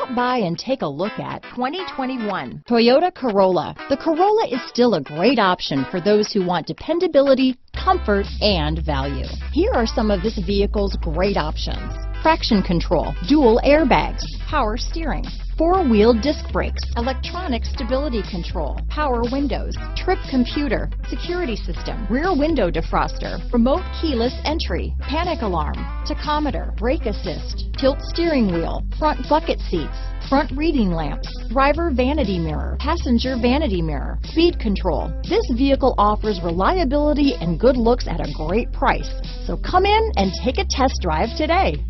Stop by and take a look at 2021 Toyota Corolla. The Corolla is still a great option for those who want dependability, comfort, and value. Here are some of this vehicle's great options: traction control, dual airbags, power steering, four-wheel disc brakes, electronic stability control, power windows, trip computer, security system, rear window defroster, remote keyless entry, panic alarm, tachometer, brake assist, tilt steering wheel, front bucket seats, front reading lamps, driver vanity mirror, passenger vanity mirror, speed control. This vehicle offers reliability and good looks at a great price. So come in and take a test drive today.